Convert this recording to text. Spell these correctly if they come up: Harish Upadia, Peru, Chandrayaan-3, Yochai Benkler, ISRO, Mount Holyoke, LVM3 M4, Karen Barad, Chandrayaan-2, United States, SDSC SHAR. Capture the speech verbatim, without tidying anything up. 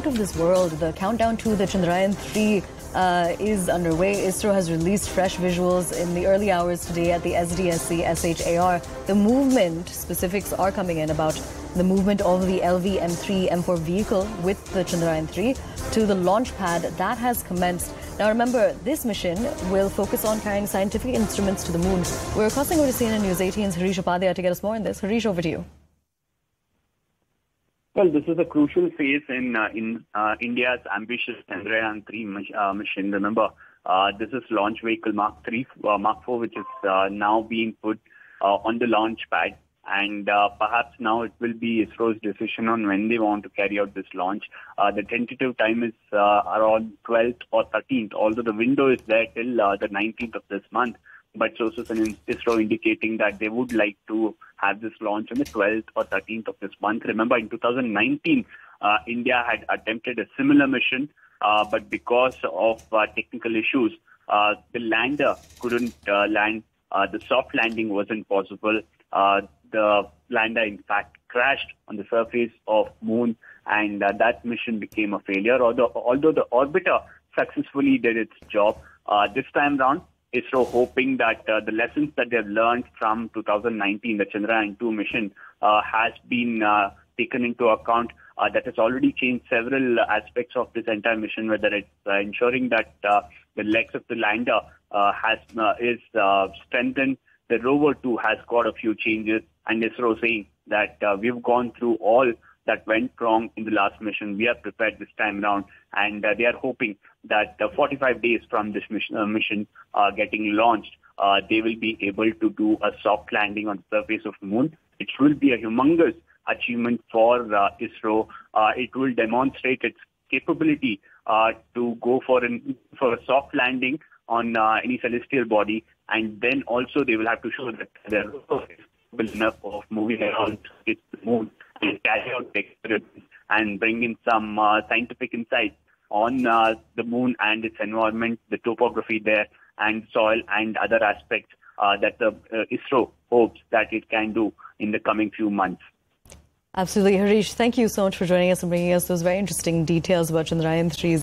out of this world. The countdown to the Chandrayaan three uh, is underway. ISRO has released fresh visuals in the early hours today at the S D S C S H A R. The movement, specifics are coming in about the movement of the L V M three M four vehicle with the Chandrayaan three to the launch pad. That has commenced. Now remember, this mission will focus on carrying scientific instruments to the moon. We're crossing over to C N N News eighteen's Harish Upadia to get us more on this. Harish, over to you. Well, this is a crucial phase in uh, in uh, India's ambitious Chandrayaan three uh, mission. Remember, uh, this is launch vehicle Mark three, uh, Mark four, which is uh, now being put uh, on the launch pad. And uh, perhaps now it will be ISRO's decision on when they want to carry out this launch. Uh, the tentative time is uh, around twelfth or thirteenth, although the window is there till uh, the nineteenth of this month. But sources in ISRO indicating that they would like to have this launch on the twelfth or thirteenth of this month. Remember, in two thousand nineteen, uh, India had attempted a similar mission, uh, but because of uh, technical issues, uh, the lander couldn't uh, land. Uh, the soft landing wasn't possible. Uh, the lander, in fact, crashed on the surface of Moon, and uh, that mission became a failure. Although, although the orbiter successfully did its job, uh, this time round, ISRO hoping that uh, the lessons that they have learned from two thousand nineteen, the Chandrayaan two mission, uh, has been uh, taken into account. Uh, that has already changed several aspects of this entire mission, whether it's uh, ensuring that uh, the legs of the lander uh, has uh, is uh, strengthened. The rover too has got a few changes, and ISRO saying that uh, we've gone through all that went wrong in the last mission. We are prepared this time around, and uh, they are hoping that uh, forty-five days from this mission, uh, mission uh, getting launched, uh, they will be able to do a soft landing on the surface of the Moon. It will be a humongous achievement for uh, ISRO. Uh, it will demonstrate its capability uh, to go for an for a soft landing on uh, any celestial body, and then also they will have to show that they're capable enough of moving around the Moon and carry out experiments and bring in some uh, scientific insights on uh, the Moon and its environment, the topography there, and soil and other aspects uh, that the uh, ISRO hopes that it can do in the coming few months. Absolutely, Harish. Thank you so much for joining us and bringing us those very interesting details about Chandrayaan three's